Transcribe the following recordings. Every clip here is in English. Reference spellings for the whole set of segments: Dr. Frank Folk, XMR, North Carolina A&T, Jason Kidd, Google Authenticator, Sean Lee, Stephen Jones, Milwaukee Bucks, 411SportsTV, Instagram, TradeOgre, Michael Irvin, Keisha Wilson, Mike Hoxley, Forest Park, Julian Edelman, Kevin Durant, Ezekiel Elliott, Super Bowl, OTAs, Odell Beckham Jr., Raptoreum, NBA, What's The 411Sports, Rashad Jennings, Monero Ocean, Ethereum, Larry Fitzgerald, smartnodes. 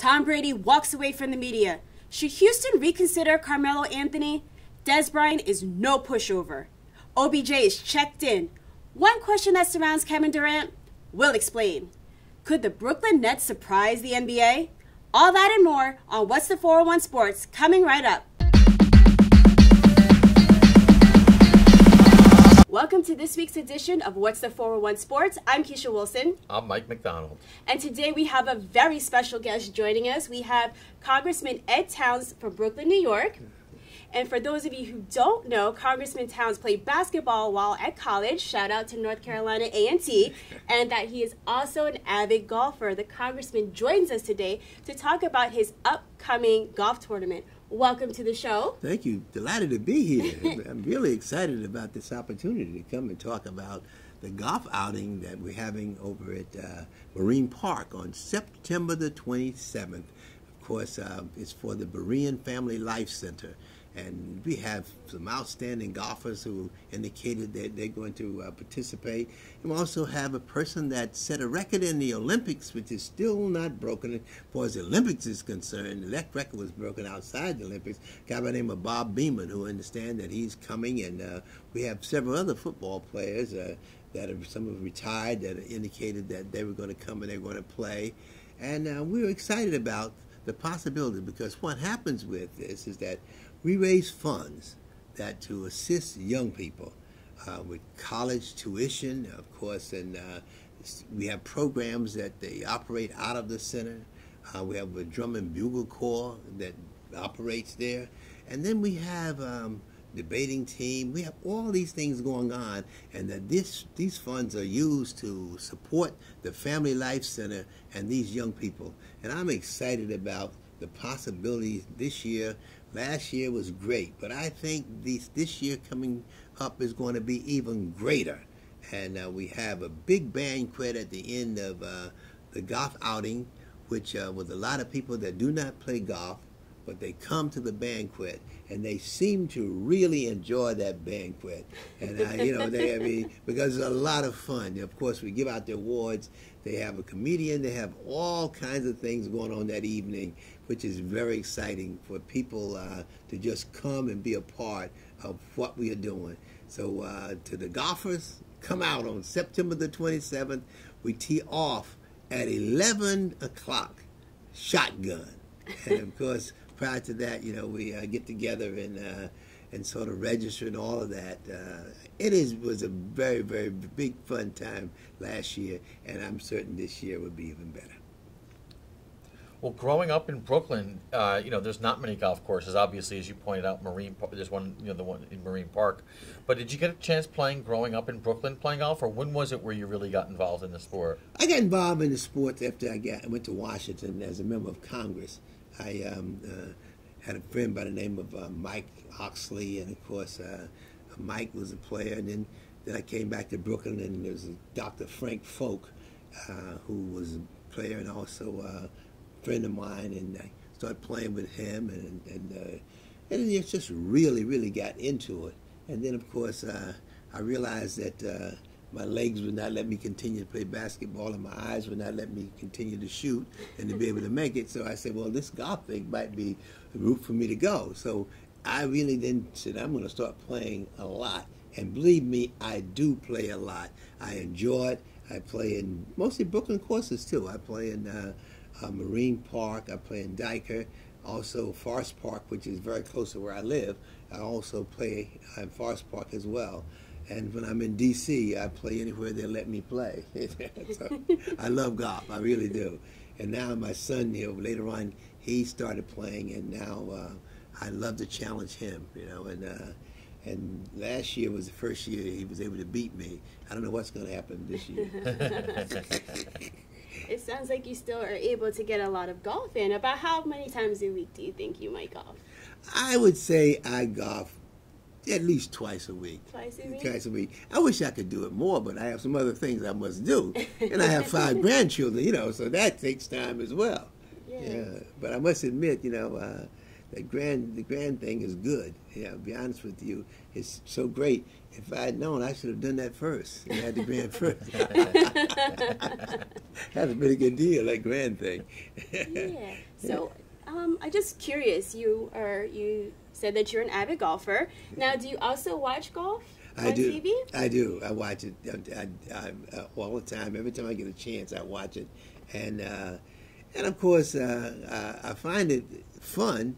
Tom Brady walks away from the media. Should Houston reconsider Carmelo Anthony? Dez Bryant is no pushover. OBJ is checked in. One question that surrounds Kevin Durant? We'll explain. Could the Brooklyn Nets surprise the NBA? All that and more on What's the 411 Sports, coming right up. Welcome to this week's edition of What's the 411 Sports. I'm Keisha Wilson. I'm Mike McDonald. And today we have a very special guest joining us. We have Congressman Ed Towns from Brooklyn, New York. And for those of you who don't know, Congressman Towns played basketball while at college. Shout out to North Carolina A&T. And that he is also an avid golfer. The Congressman joins us today to talk about his upcoming golf tournament. Welcome to the show. Thank you. Delighted to be here. I'm really excited about this opportunity to come and talk about the golf outing that we're having over at Marine Park on September the 27th. Of course, it's for the Berean Family Life Center. And we have some outstanding golfers who indicated that they're going to participate. And we also have a person that set a record in the Olympics, which is still not broken as far as the Olympics is concerned. That record was broken outside the Olympics. A guy by the name of Bob Beamon, who understand that he's coming. And we have several other football players that are, some have retired, that indicated that they were going to come and they were going to play. And we're excited about the possibility, because what happens with this is that we raise funds that to assist young people with college tuition, of course, and we have programs that they operate out of the center. We have a drum and bugle corps that operates there. And then we have debating team. We have all these things going on, and that these funds are used to support the Family Life Center and these young people. And I'm excited about the possibilities this year. Last year was great, but I think this year coming up is going to be even greater. And we have a big banquet at the end of the golf outing, which with a lot of people that do not play golf, but they come to the banquet and they seem to really enjoy that banquet. And because it's a lot of fun. Of course, we give out the awards. They have a comedian. They have all kinds of things going on that evening, which is very exciting for people to just come and be a part of what we are doing. So to the golfers, come out on September the 27th. We tee off at 11 o'clock, shotgun. And of course, prior to that, we get together and sort of register and all of that. It was a very, very big fun time last year, and I'm certain this year would be even better. Well, growing up in Brooklyn, there's not many golf courses. Obviously, as you pointed out, Marine Park, there's one, the one in Marine Park. But did you get a chance growing up in Brooklyn, playing golf, or when was it where you really got involved in the sport? I got involved in the sport after I went to Washington as a member of Congress. I had a friend by the name of Mike Hoxley, and of course Mike was a player. And then I came back to Brooklyn, and there was Dr. Frank Folk, who was a player and also a friend of mine, and I started playing with him, and it just really, really got into it. And then, of course, I realized that my legs would not let me continue to play basketball, and my eyes would not let me continue to shoot and to be able to make it. So I said, well, this golf thing might be the route for me to go. So I really then said, I'm going to start playing a lot. And believe me, I do play a lot. I enjoy it. I play in mostly Brooklyn courses, too. I play in Marine Park. I play in Diker. Also Forest Park, which is very close to where I live. I also play in Forest Park as well. And when I'm in D.C., I play anywhere they let me play. So I love golf. I really do. And now my son, later on, he started playing, and now I love to challenge him, And last year was the first year he was able to beat me. I don't know what's going to happen this year. It sounds like you still are able to get a lot of golf in. About how many times a week do you think you might golf? I would say I golf at least twice a week. Twice a week? Twice a week. I wish I could do it more, but I have some other things I must do. And I have 5 grandchildren, so that takes time as well. Yeah. But I must admit, The grand thing is good. Yeah, I'll be honest with you, it's so great. If I had known, I should have done that first. I had the grand first. That's a pretty good deal, that grand thing. Yeah. So, I'm just curious. You said that you're an avid golfer. Now, do you also watch golf? On TV? I do. I watch it I all the time. Every time I get a chance, I watch it, and of course, I find it fun.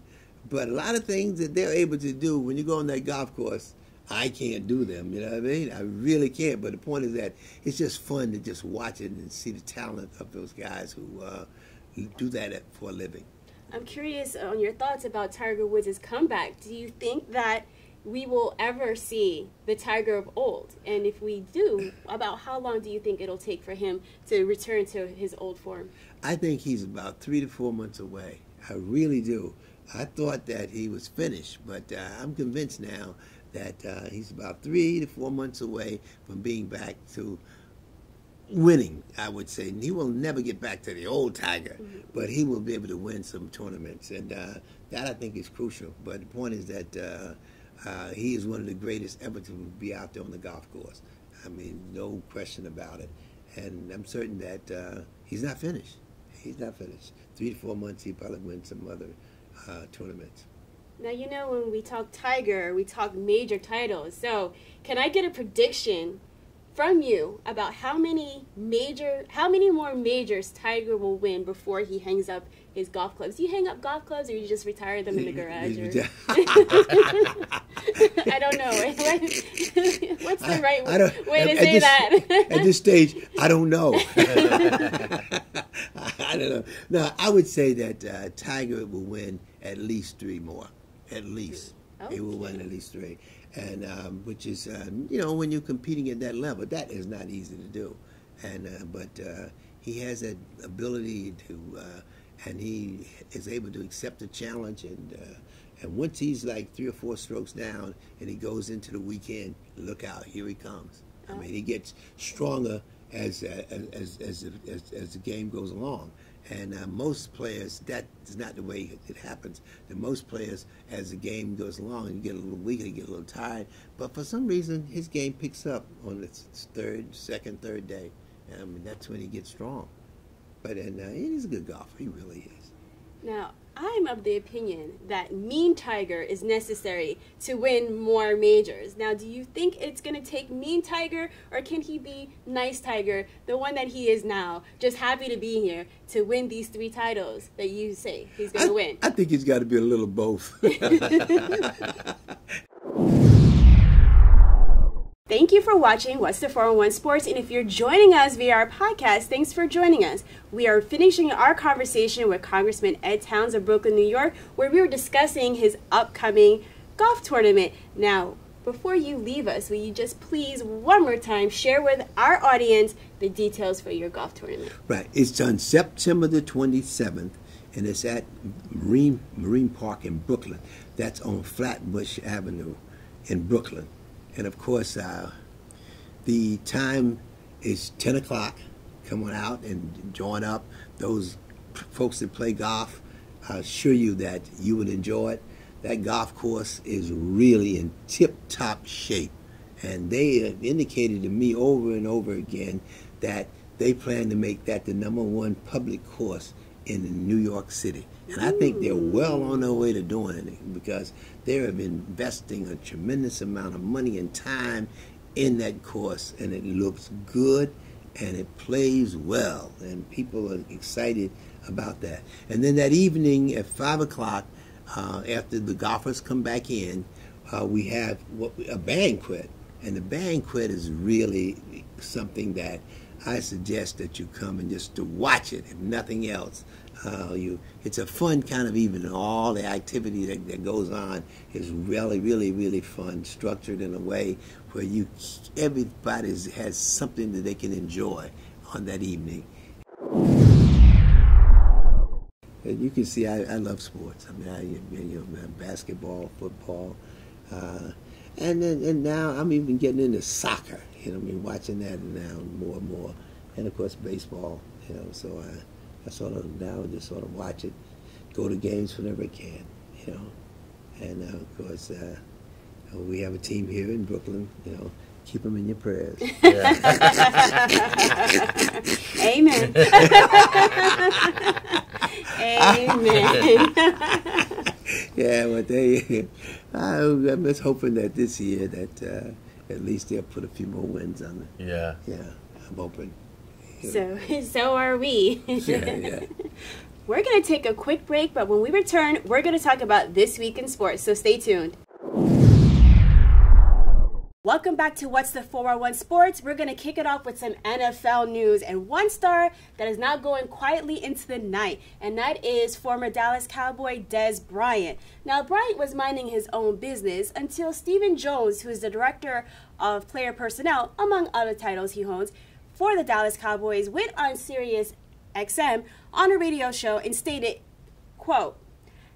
But a lot of things that they're able to do when you go on that golf course, I can't do them. You know what I mean? I really can't. But the point is that it's just fun to just watch it and see the talent of those guys who do that for a living. I'm curious on your thoughts about Tiger Woods' comeback. Do you think that we will ever see the Tiger of old? And if we do, about how long do you think it'll take for him to return to his old form? I think he's about 3 to 4 months away. I really do. I thought that he was finished, but I'm convinced now that he's about 3 to 4 months away from being back to winning, I would say. And he will never get back to the old Tiger, but he will be able to win some tournaments. And that, I think, is crucial. But the point is that he is one of the greatest ever to be out there on the golf course. I mean, no question about it. And I'm certain that he's not finished. He's not finished. 3 to 4 months, he probably wins some other tournaments. Now, you know, when we talk Tiger, we talk major titles. So can I get a prediction from you about how many more majors Tiger will win before he hangs up his golf clubs? Do you hang up golf clubs, or you just retire them in the garage? Or... I don't know. What's the right way to say that? At this stage, I don't know. I don't know. No, I would say that Tiger will win at least 3 more. At least. Okay. He will win at least 3. And which is, you know, when you're competing at that level, that is not easy to do. And but he has that ability to, and he is able to accept the challenge. And once he's like 3 or 4 strokes down, and he goes into the weekend, look out, here he comes. I mean, he gets stronger as the game goes along. And most players, that is not the way it happens. And most players, as the game goes along, you get a little weaker, you get a little tired. But for some reason, his game picks up on the second, third day. I mean, that's when he gets strong. But he's a good golfer. He really is. Now, I'm of the opinion that Mean Tiger is necessary to win more majors. Now, do you think it's going to take Mean Tiger, or can he be Nice Tiger, the one that he is now, just happy to be here, to win these 3 titles that you say he's going to win? I think he's got to be a little both. Thank you for watching What's the 411 Sports, and if you're joining us via our podcast, thanks for joining us. We are finishing our conversation with Congressman Ed Towns of Brooklyn, New York, where we were discussing his upcoming golf tournament. Now, before you leave us, will you just please one more time share with our audience the details for your golf tournament? Right. It's on September the 27th, and it's at Marine Park in Brooklyn. That's on Flatbush Avenue in Brooklyn. And, of course, the time is 10 o'clock. Come on out and join up. Those folks that play golf, I assure you that you would enjoy it. That golf course is really in tip-top shape. And they have indicated to me over and over again that they plan to make that the #1 public course in New York City. And I think they're well on their way to doing it, because they have been investing a tremendous amount of money and time in that course, and it looks good and it plays well, and people are excited about that. And then that evening at 5 o'clock, after the golfers come back in, we have a banquet, and the banquet is really something that I suggest that you come and just to watch it, if nothing else. It's a fun kind of evening. All the activity that goes on is really, really, really fun, structured in a way where everybody has something that they can enjoy on that evening. And you can see I love sports. I mean, basketball, football, and now I'm even getting into soccer. You know, I've been watching that now more and more, and of course baseball. You know, so I sort of now just sort of watch it, go to games whenever I can. you know. And of course, we have a team here in Brooklyn, you know. Keep them in your prayers. Yeah. Amen. Amen. Yeah, but they, I'm just hoping that this year that at least they'll put a few more wins on it. Yeah. Yeah, I'm hoping. So, so are we. Yeah, yeah. We're going to take a quick break, but when we return, we're going to talk about This Week in Sports, so stay tuned. Welcome back to What's the 411 Sports. We're going to kick it off with some NFL news and one star that is now going quietly into the night, and that is former Dallas Cowboy Dez Bryant. Now, Bryant was minding his own business until Stephen Jones, who is the director of player personnel, among other titles he holds, for the Dallas Cowboys, went on Sirius XM on a radio show and stated, quote,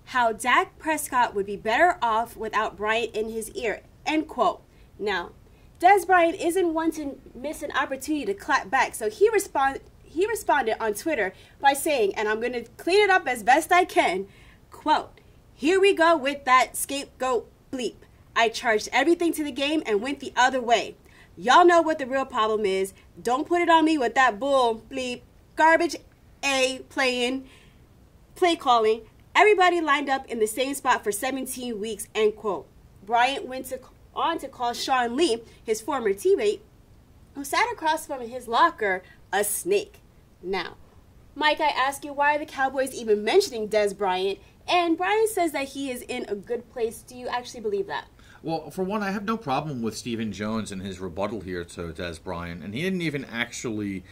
how Dak Prescott would be better off without Bryant in his ear, end quote. Now, Dez Bryant isn't one to miss an opportunity to clap back, so he responded on Twitter by saying, and I'm going to clean it up as best I can, quote, here we go with that scapegoat bleep. I charged everything to the game and went the other way. Y'all know what the real problem is. Don't put it on me with that bull bleep, garbage A playing, play calling. Everybody lined up in the same spot for 17 weeks, end quote. Bryant went on to call Sean Lee, his former teammate, who sat across from his locker, a snake. Now, Mike, I ask you, why are the Cowboys even mentioning Dez Bryant? And Bryant says that he is in a good place. Do you actually believe that? Well, for one, I have no problem with Stephen Jones and his rebuttal here to Dez Bryant. And he didn't even actually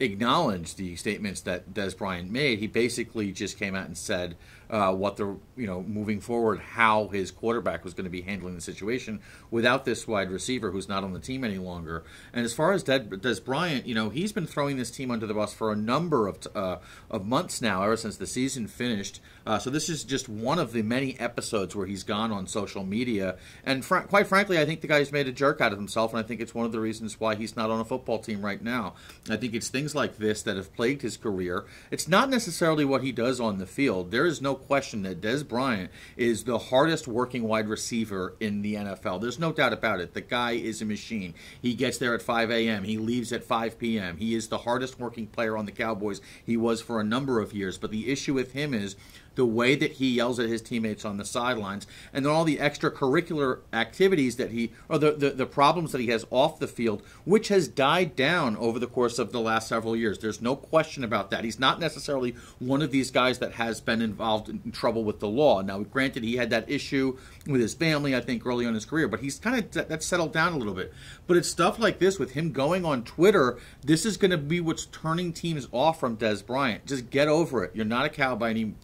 acknowledge the statements that Dez Bryant made. He basically just came out and said what the, you know, moving forward, how his quarterback was going to be handling the situation without this wide receiver who's not on the team any longer. And as far as Dez Bryant, you know, he's been throwing this team under the bus for a number of months now, ever since the season finished. So this is just one of the many episodes where he's gone on social media. And quite frankly, I think the guy's made a jerk out of himself, and I think it's one of the reasons why he's not on a football team right now. I think it's things like this that have plagued his career. It's not necessarily what he does on the field. There is no question that Dez Bryant is the hardest working wide receiver in the NFL. There's no doubt about it. The guy is a machine. He gets there at 5 a.m. He leaves at 5 p.m. He is the hardest working player on the Cowboys. He was for a number of years. But the issue with him is the way that he yells at his teammates on the sidelines, and then all the extracurricular activities that he, or the problems that he has off the field, which has died down over the course of the last several years. There's no question about that. He's not necessarily one of these guys that has been involved in trouble with the law. Now, granted, he had that issue with his family, I think, early on in his career, but he's kind of, that's settled down a little bit. But it's stuff like this with him going on Twitter. This is going to be what's turning teams off from Dez Bryant. Just get over it. You're not a Cowboy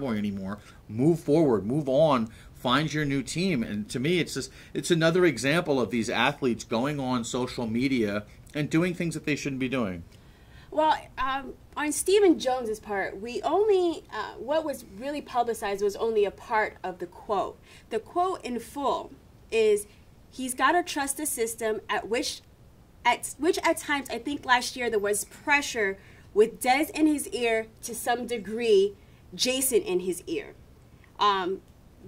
anymore. Move forward, move on, find your new team. And to me, it's just, it's another example of these athletes going on social media and doing things that they shouldn't be doing. Well, on Stephen Jones's part, we only what was really publicized was only a part of the quote. The quote in full is, he's got to trust the system, at which at times, I think last year there was pressure with Dez in his ear, to some degree Jason in his ear.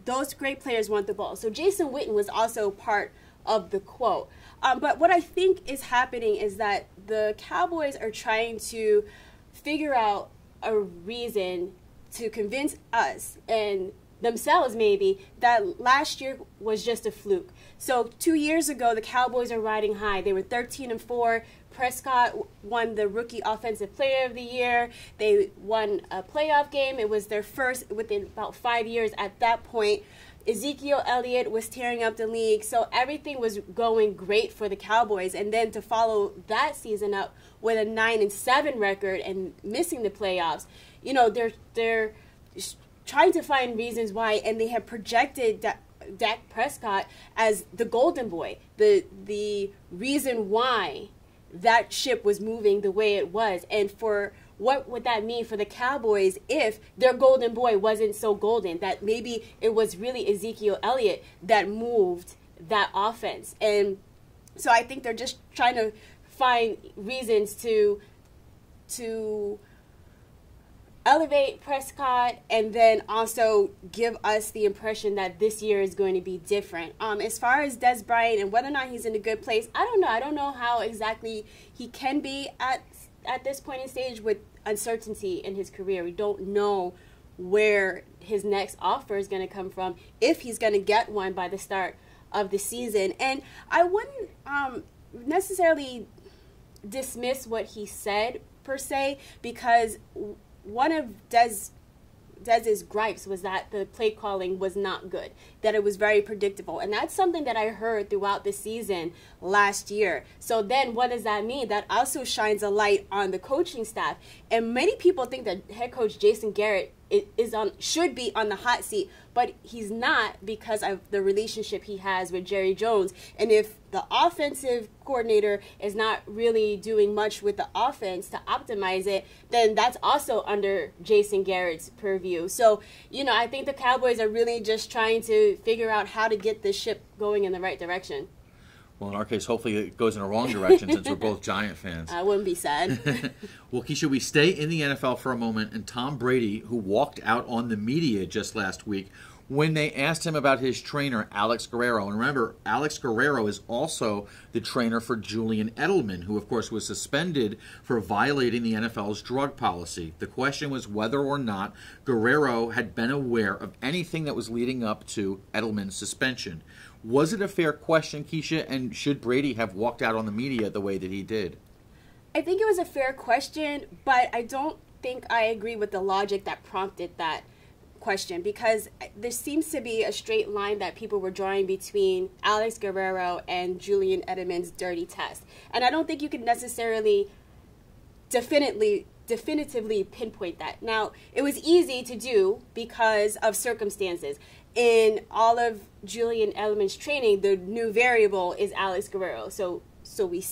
Those great players want the ball. So Jason Witten was also part of the quote. But what I think is happening is that the Cowboys are trying to figure out a reason to convince us and themselves maybe that last year was just a fluke. So 2 years ago, the Cowboys are riding high. They were 13-4. Prescott won the Rookie Offensive Player of the Year. They won a playoff game. It was their first within about 5 years at that point. Ezekiel Elliott was tearing up the league. So everything was going great for the Cowboys. And then to follow that season up with a 9-7 record and missing the playoffs, you know, they're trying to find reasons why, and they have projected Dak Prescott as the golden boy, the reason why that ship was moving the way it was. And for what would that mean for the Cowboys if their golden boy wasn't so golden, that maybe it was really Ezekiel Elliott that moved that offense? And so I think they're just trying to find reasons to elevate Prescott and then also give us the impression that this year is going to be different. As far as Dez Bryant and whether or not he's in a good place, I don't know. I don't know how exactly he can be at this point in stage with uncertainty in his career. We don't know where his next offer is going to come from, if he's going to get one by the start of the season. And I wouldn't necessarily dismiss what he said per se, because one of Dez's gripes was that the play calling was not good, that it was very predictable. And that's something that I heard throughout the season last year. So then what does that mean? That also shines a light on the coaching staff. And many people think that head coach Jason Garrett should be on the hot seat, but he's not, because of the relationship he has with Jerry Jones. And if the offensive coordinator is not really doing much with the offense to optimize it, then that's also under Jason Garrett's purview. So, you know, I think the Cowboys are really just trying to figure out how to get this ship going in the right direction. Well, in our case, hopefully it goes in the wrong direction since we're both Giant fans. I wouldn't be sad. Well, Keisha, we stay in the NFL for a moment, and Tom Brady, who walked out on the media just last week when they asked him about his trainer, Alex Guerrero. And remember, Alex Guerrero is also the trainer for Julian Edelman, who, of course, was suspended for violating the NFL's drug policy. The question was whether or not Guerrero had been aware of anything that was leading up to Edelman's suspension. Was it a fair question, Keisha, and should Brady have walked out on the media the way that he did? I think it was a fair question, but I don't think I agree with the logic that prompted that question, because there seems to be a straight line that people were drawing between Alex Guerrero and Julian Edelman's dirty test. And I don't think you can necessarily definitively pinpoint that. Now, it was easy to do because of circumstances. In all of Julian Edelman's training, the new variable is Alex Guerrero. So it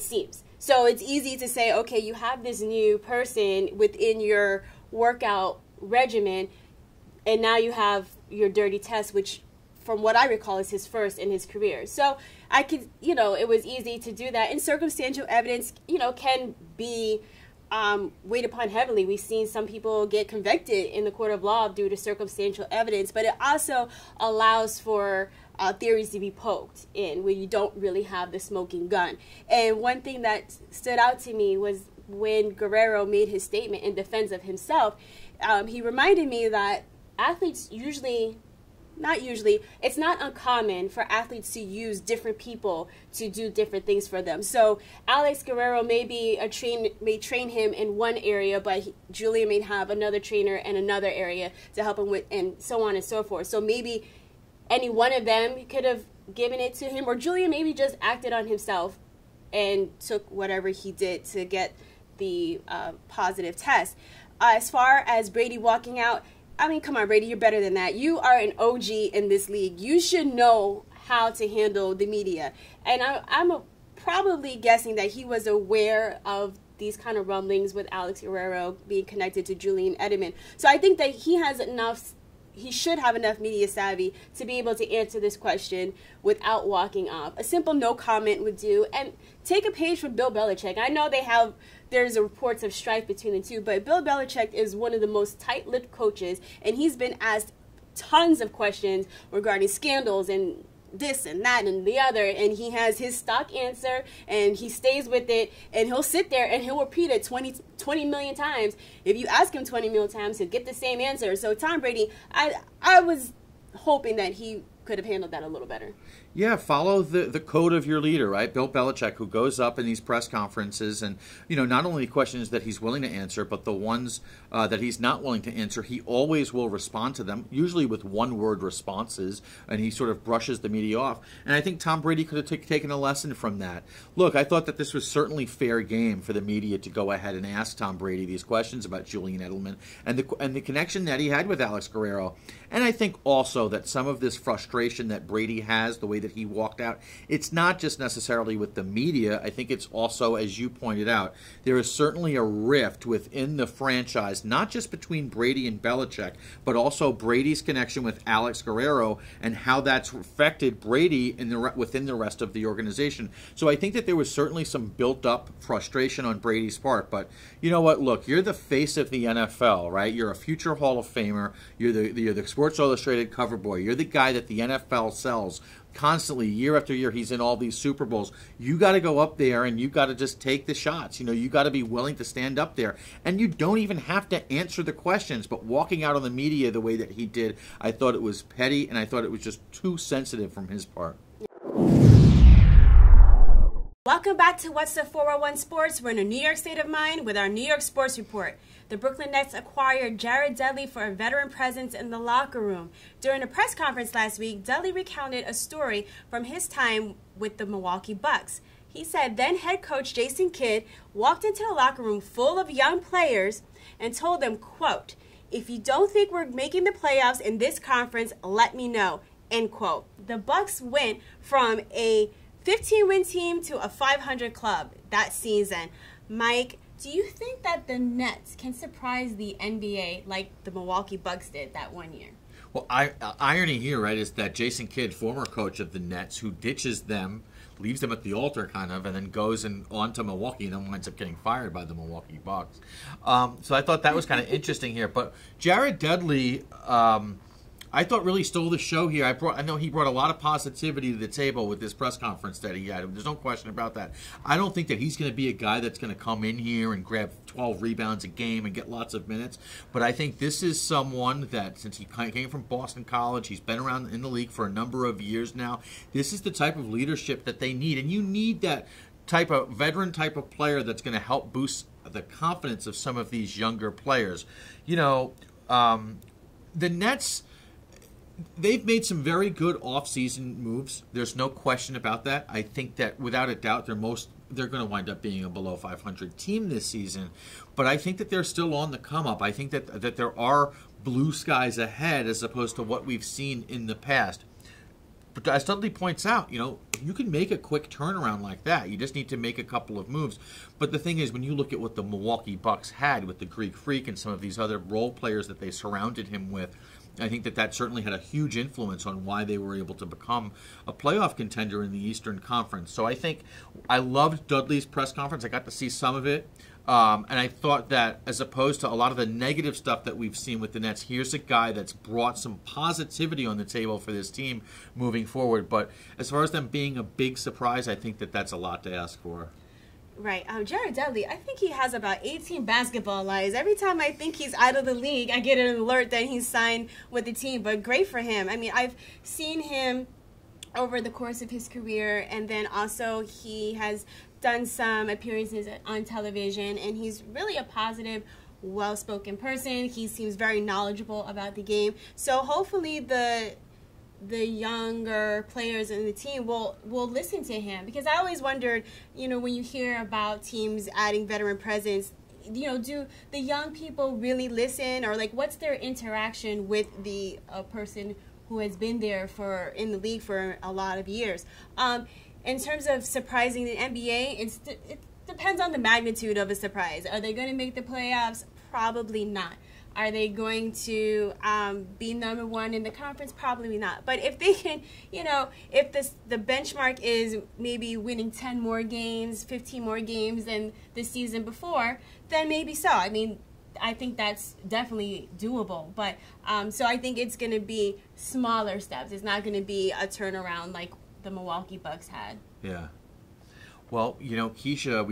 seems. So it's easy to say, okay, you have this new person within your workout regimen, and now you have your dirty test, which, from what I recall, is his first in his career. So I could, you know, it was easy to do that. And circumstantial evidence, you know, can be weighed upon heavily. We've seen some people get convicted in the court of law due to circumstantial evidence, but it also allows for theories to be poked in where you don't really have the smoking gun. And one thing that stood out to me was when Guerrero made his statement in defense of himself, he reminded me that athletes usually, not usually, it's not uncommon for athletes to use different people to do different things for them. So Alex Guerrero may train him in one area, but Julian may have another trainer in another area to help him with, and so on and so forth. So maybe any one of them could have given it to him, or Julian maybe just acted on himself and took whatever he did to get the positive test. As far as Brady walking out, I mean, come on, Brady, you're better than that. You are an OG in this league. You should know how to handle the media. And I'm probably guessing that he was aware of these kind of rumblings with Alex Guerrero being connected to Julian Edelman. So I think that he should have enough media savvy to be able to answer this question without walking off. A simple no comment would do. And take a page from Bill Belichick. I know there's reports of strife between the two, but Bill Belichick is one of the most tight-lipped coaches, and he's been asked tons of questions regarding scandals and this and that and the other, and he has his stock answer, and he stays with it, and he'll sit there and he'll repeat it 20 million times. If you ask him 20 million times, he'll get the same answer. So Tom Brady, I was hoping that he could have handled that a little better. Yeah, follow the code of your leader, right? Bill Belichick, who goes up in these press conferences and, you know, not only questions that he's willing to answer, but the ones that he's not willing to answer, he always will respond to them, usually with one-word responses, and he sort of brushes the media off. And I think Tom Brady could have taken a lesson from that. Look, I thought that this was certainly fair game for the media to go ahead and ask Tom Brady these questions about Julian Edelman and the connection that he had with Alex Guerrero. And I think also that some of this frustration that Brady has, the way that that he walked out. It's not just necessarily with the media. I think it's also, as you pointed out, there is certainly a rift within the franchise, not just between Brady and Belichick, but also Brady's connection with Alex Guerrero and how that's affected Brady in the, within the rest of the organization. So I think that there was certainly some built-up frustration on Brady's part. But you know what? Look, you're the face of the NFL, right? You're a future Hall of Famer. You're the Sports Illustrated cover boy. You're the guy that the NFL sells constantly, year after year. He's in all these Super Bowls. You got to go up there and you got to just take the shots. You know, you got to be willing to stand up there. And you don't even have to answer the questions. But walking out on the media the way that he did, I thought it was petty, and I thought it was just too sensitive from his part. Welcome back to What's the 411 Sports. We're in a New York state of mind with our New York sports report. The Brooklyn Nets acquired Jared Dudley for a veteran presence in the locker room. During a press conference last week, Dudley recounted a story from his time with the Milwaukee Bucks. He said then head coach Jason Kidd walked into the locker room full of young players and told them, quote, "If you don't think we're making the playoffs in this conference, let me know," end quote. The Bucks went from a 15-win team to a 500 club that season. Mike, do you think that the Nets can surprise the NBA like the Milwaukee Bucks did that one year? Well, irony here, right, is that Jason Kidd, former coach of the Nets, who ditches them, leaves them at the altar kind of, and then goes and on to Milwaukee and then winds up getting fired by the Milwaukee Bucks. So I thought that was kind of interesting here. But Jared Dudley, I thought really stole the show here. I know he brought a lot of positivity to the table with this press conference that he had. There's no question about that. I don't think that he's going to be a guy that's going to come in here and grab 12 rebounds a game and get lots of minutes. But I think this is someone that, since he came from Boston College, he's been around in the league for a number of years now. This is the type of leadership that they need. And you need that type of veteran type of player that's going to help boost the confidence of some of these younger players. You know, the Nets, they've made some very good offseason moves. There's no question about that. I think that without a doubt, they're going to wind up being a below 500 team this season. But I think that they're still on the come up. I think that there are blue skies ahead as opposed to what we've seen in the past. But as Dudley points out, you know, you can make a quick turnaround like that. You just need to make a couple of moves. But the thing is, when you look at what the Milwaukee Bucks had with the Greek Freak and some of these other role players that they surrounded him with, I think that certainly had a huge influence on why they were able to become a playoff contender in the Eastern Conference. So I think I loved Dudley's press conference. I got to see some of it. And I thought that as opposed to a lot of the negative stuff that we've seen with the Nets, here's a guy that's brought some positivity on the table for this team moving forward. But as far as them being a big surprise, I think that that's a lot to ask for. Right. Jared Dudley, I think he has about 18 basketball lives. Every time I think he's out of the league, I get an alert that he's signed with the team. But great for him. I mean, I've seen him over the course of his career, and then also he has done some appearances on television, and he's really a positive, well-spoken person. He seems very knowledgeable about the game. So hopefully the younger players in the team will listen to him, because I always wondered, you know, when you hear about teams adding veteran presence, you know, do the young people really listen, or like what's their interaction with the person who has been there for in the league for a lot of years. In terms of surprising the NBA, it depends on the magnitude of a surprise. Are they going to make the playoffs? Probably not. Are they going to be #1 in the conference? Probably not. But if they can, you know, if the benchmark is maybe winning 10 more games, 15 more games than the season before, then maybe so. I mean, I think that's definitely doable. But so I think it's going to be smaller steps. It's not going to be a turnaround like the Milwaukee Bucks had. Yeah. Well, you know, Keisha,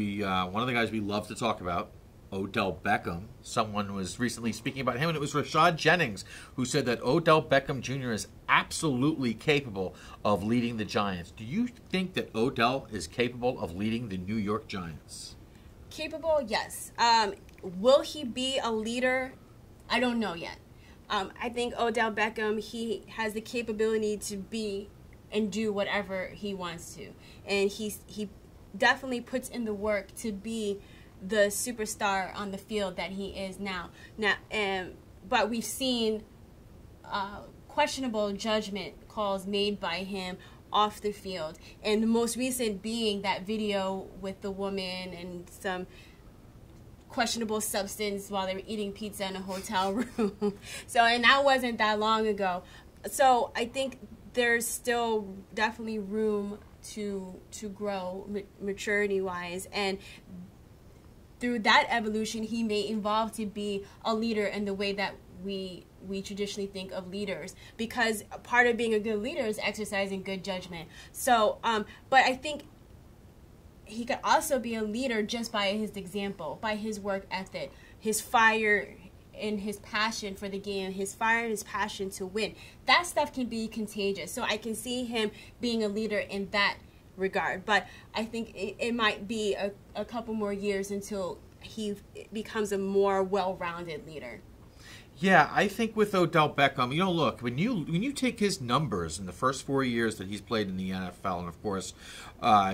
one of the guys we love to talk about, Odell Beckham. Someone was recently speaking about him, and it was Rashad Jennings who said that Odell Beckham Jr. is absolutely capable of leading the Giants. Do you think that Odell is capable of leading the New York Giants? Capable, yes. Will he be a leader? I don't know yet. I think Odell Beckham, he has the capability to be and do whatever he wants to. And he definitely puts in the work to be the superstar on the field that he is now. But we've seen questionable judgment calls made by him off the field. And the most recent being that video with the woman and some questionable substance while they were eating pizza in a hotel room. So, and that wasn't that long ago. So I think there's still definitely room to grow maturity-wise, and through that evolution, he may evolve to be a leader in the way that we traditionally think of leaders, because part of being a good leader is exercising good judgment. So, but I think he could also be a leader just by his example, by his work ethic, his fire and his passion for the game, his fire and his passion to win. That stuff can be contagious. So I can see him being a leader in that regard, but I think it might be a couple more years until he becomes a more well-rounded leader. Yeah, I think with Odell Beckham, you know, look, when you take his numbers in the first 4 years that he's played in the NFL, and of course,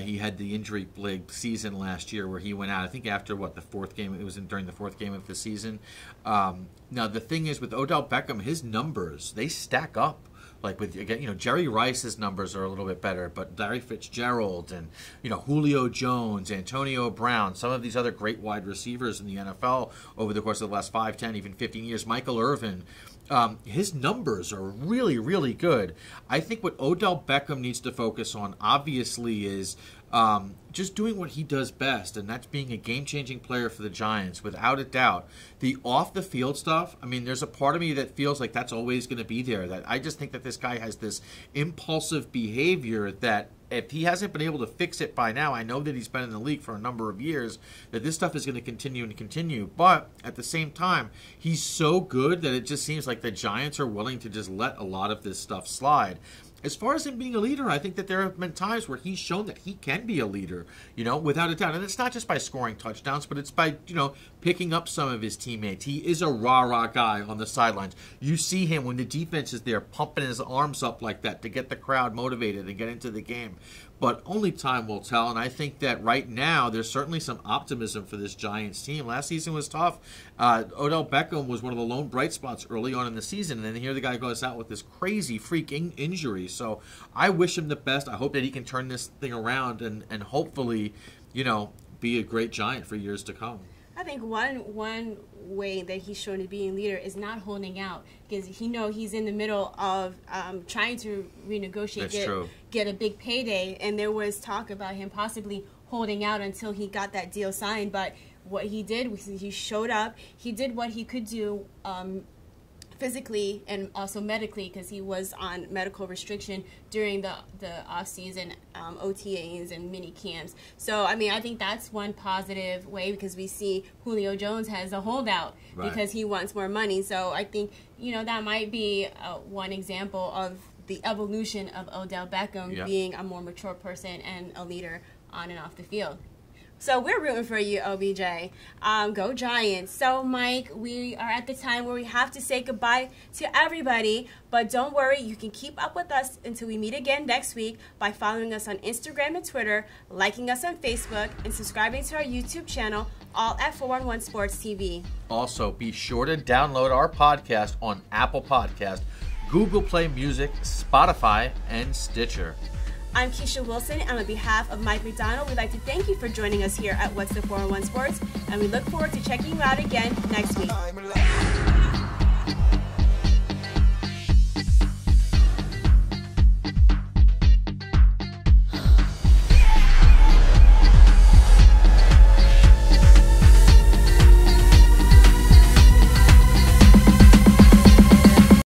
he had the injury-plagued season last year where he went out, I think after, what, the fourth game? It was during the fourth game of the season. Now, the thing is, with Odell Beckham, his numbers, they stack up. Like with, again, you know, Jerry Rice's numbers are a little bit better, but Larry Fitzgerald and, you know, Julio Jones, Antonio Brown, some of these other great wide receivers in the NFL over the course of the last 5, 10, even 15 years, Michael Irvin, his numbers are really, really good. I think what Odell Beckham needs to focus on, obviously, is just doing what he does best, and that's being a game-changing player for the Giants, without a doubt. The off-the-field stuff, I mean, there's a part of me that feels like that's always going to be there. That I just think that this guy has this impulsive behavior that if he hasn't been able to fix it by now, I know that he's been in the league for a number of years, that this stuff is going to continue and continue. But at the same time, he's so good that it just seems like the Giants are willing to just let a lot of this stuff slide. As far as him being a leader, I think that there have been times where he's shown that he can be a leader, you know, without a doubt. And it's not just by scoring touchdowns, but it's by, you know, picking up some of his teammates. He is a rah-rah guy on the sidelines. You see him when the defense is there pumping his arms up like that to get the crowd motivated and get into the game. But only time will tell, and I think that right now there's certainly some optimism for this Giants team. Last season was tough. Odell Beckham was one of the lone bright spots early on in the season, and then here the guy goes out with this crazy freaking injury. So I wish him the best. I hope that he can turn this thing around and hopefully, you know, be a great Giant for years to come. I think one way that he's shown to be a leader is not holding out, because he knows he's in the middle of trying to renegotiate, get a big payday, and there was talk about him possibly holding out until he got that deal signed. But what he did was he showed up. He did what he could do physically and also medically, because he was on medical restriction during the off-season OTAs and mini camps. So, I mean, I think that's one positive way, because we see Julio Jones has a holdout because he wants more money. So I think, you know, that might be one example of the evolution of Odell Beckham being a more mature person and a leader on and off the field. So we're rooting for you, OBJ. Go Giants. So, Mike, we are at the time where we have to say goodbye to everybody. But don't worry, you can keep up with us until we meet again next week by following us on Instagram and Twitter, liking us on Facebook, and subscribing to our YouTube channel, all at 411Sports TV. Also, be sure to download our podcast on Apple Podcast, Google Play Music, Spotify, and Stitcher. I'm Keisha Wilson, and on behalf of Mike McDonald, we'd like to thank you for joining us here at What's the 411 Sports, and we look forward to checking you out again next week.